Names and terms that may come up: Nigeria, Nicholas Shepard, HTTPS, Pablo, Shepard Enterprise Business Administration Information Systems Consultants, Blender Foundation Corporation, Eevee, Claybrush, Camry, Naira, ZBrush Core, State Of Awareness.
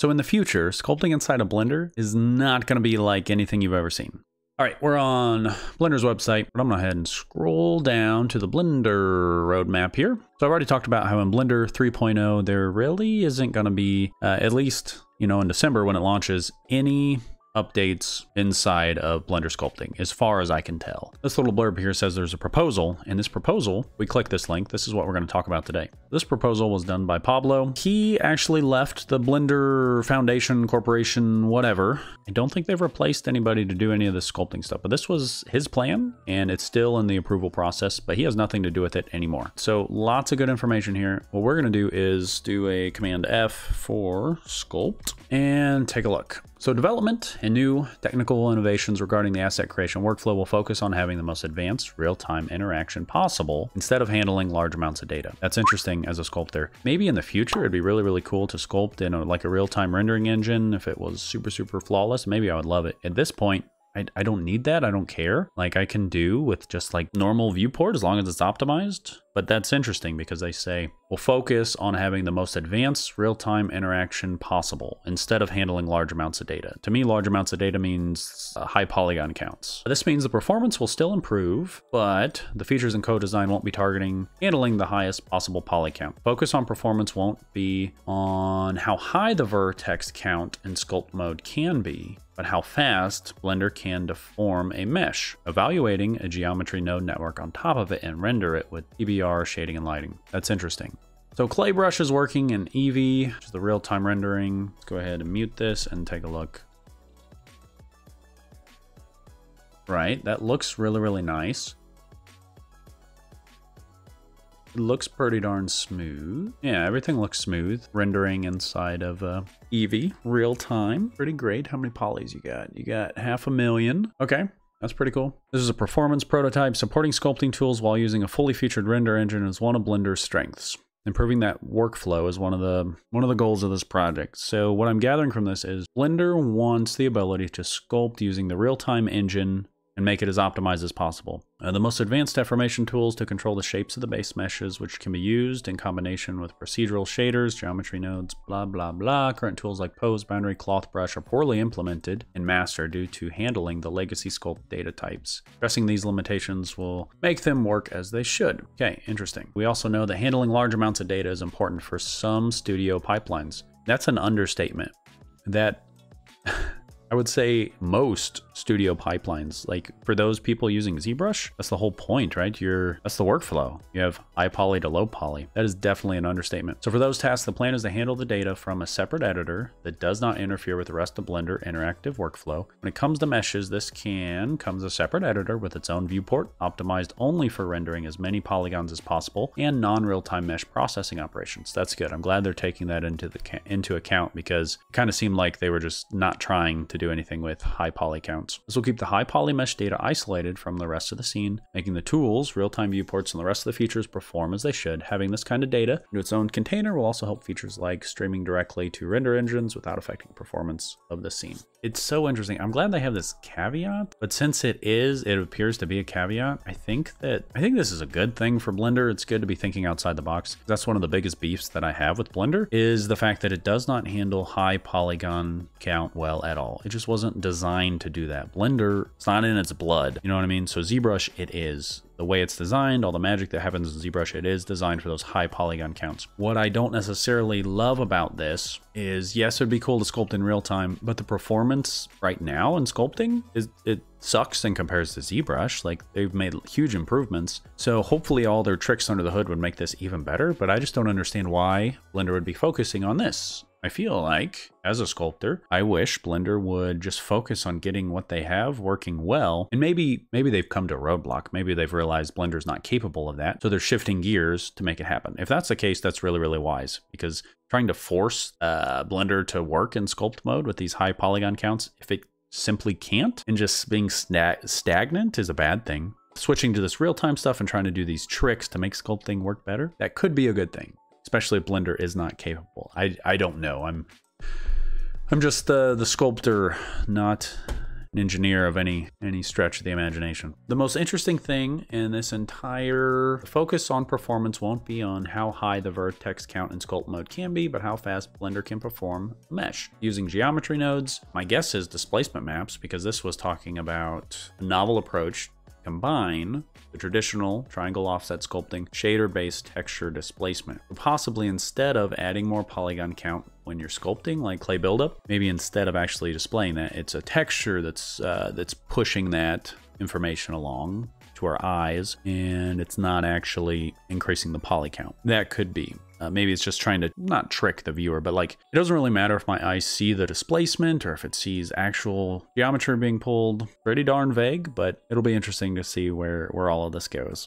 So in the future, sculpting inside a Blender is not going to be like anything you've ever seen. All right, we're on Blender's website, but I'm gonna go ahead and scroll down to the Blender roadmap here. So I've already talked about how in Blender 3.0, there really isn't gonna be, at least, you know, in December when it launches, any updates inside of Blender sculpting, as far as I can tell. This little blurb here says there's a proposal, and this proposal, we click this link, this is what we're going to talk about today. This proposal was done by Pablo. He actually left the Blender Foundation Corporation, whatever. I don't think they've replaced anybody to do any of this sculpting stuff, but this was his plan, and it's still in the approval process, but he has nothing to do with it anymore. So lots of good information here. What we're going to do is do a Command F for sculpt and take a look. So development and new technical innovations regarding the asset creation workflow will focus on having the most advanced real-time interaction possible instead of handling large amounts of data. That's interesting as a sculptor. Maybe in the future, it'd be really, really cool to sculpt in like a real-time rendering engine. If it was super, super flawless, maybe I would love it. At this point, I don't need that. I don't care. Like I can do with just like normal viewport as long as it's optimized. But that's interesting because they say we'll focus on having the most advanced real-time interaction possible instead of handling large amounts of data. To me, large amounts of data means high polygon counts. This means the performance will still improve, but the features and code design won't be targeting handling the highest possible poly count. Focus on performance won't be on how high the vertex count in sculpt mode can be, but how fast Blender can deform a mesh, evaluating a geometry node network on top of it and render it with DBR shading and lighting. That's interesting. So Claybrush is working in Eevee, which is the real-time rendering. Let's go ahead and mute this and take a look. Right, that looks really, really nice. It looks pretty darn smooth. Yeah, everything looks smooth. Rendering inside of Eevee, real time. Pretty great. How many polys you got? You got 500,000. Okay, that's pretty cool. This is a performance prototype. Supporting sculpting tools while using a fully featured render engine is one of Blender's strengths. Improving that workflow is one of the goals of this project. So what I'm gathering from this is Blender wants the ability to sculpt using the real-time engine and make it as optimized as possible. The most advanced deformation tools to control the shapes of the base meshes, which can be used in combination with procedural shaders, geometry nodes, blah, blah, blah. Current tools like Pose, Boundary, Cloth, Brush are poorly implemented in Master due to handling the legacy sculpt data types. Addressing these limitations will make them work as they should. Okay, interesting. We also know that handling large amounts of data is important for some studio pipelines. That's an understatement. That... I would say most studio pipelines, like for those people using ZBrush, that's the whole point, right? That's the workflow. You have high poly to low poly. That is definitely an understatement. So for those tasks, the plan is to handle the data from a separate editor that does not interfere with the rest of Blender interactive workflow. When it comes to meshes, this can come as a separate editor with its own viewport, optimized only for rendering as many polygons as possible and non-real-time mesh processing operations. That's good. I'm glad they're taking that into account because it kind of seemed like they were just not trying to do anything with high poly counts. This will keep the high poly mesh data isolated from the rest of the scene, making the tools, real-time viewports, and the rest of the features perform as they should. Having this kind of data into its own container will also help features like streaming directly to render engines without affecting performance of the scene. It's so interesting. I'm glad they have this caveat, but since it appears to be a caveat, I think this is a good thing for Blender. It's good to be thinking outside the box. That's one of the biggest beefs that I have with Blender is the fact that it does not handle high polygon count well at all. It just wasn't designed to do that. Blender, it's not in its blood. You know what I mean? So ZBrush, it is. The way it's designed, all the magic that happens in ZBrush, it is designed for those high polygon counts. What I don't necessarily love about this is, yes, it'd be cool to sculpt in real time, but the performance right now in sculpting, it sucks in comparison to ZBrush. Like, they've made huge improvements. So hopefully all their tricks under the hood would make this even better, but I just don't understand why Blender would be focusing on this. I feel like, as a sculptor, I wish Blender would just focus on getting what they have working well. And maybe they've come to a roadblock. Maybe they've realized Blender's not capable of that. So they're shifting gears to make it happen. If that's the case, that's really, really wise. Because trying to force Blender to work in sculpt mode with these high polygon counts, if it simply can't, and just being stagnant is a bad thing. Switching to this real-time stuff and trying to do these tricks to make sculpting work better, that could be a good thing. Especially if Blender is not capable. I don't know. I'm just the sculptor, not an engineer of any stretch of the imagination. The most interesting thing in this entire focus on performance won't be on how high the vertex count in sculpt mode can be, but how fast Blender can perform mesh using geometry nodes. My guess is displacement maps, because this was talking about a novel approach. Combine the traditional triangle offset sculpting shader-based texture displacement. Possibly instead of adding more polygon count when you're sculpting, like clay buildup, maybe instead of actually displaying that, it's a texture that's pushing that information along to our eyes, and it's not actually increasing the poly count. That could be. Maybe it's just trying to not trick the viewer, but like, it doesn't really matter if my eyes see the displacement or if it sees actual geometry being pulled. Pretty darn vague, but it'll be interesting to see where all of this goes.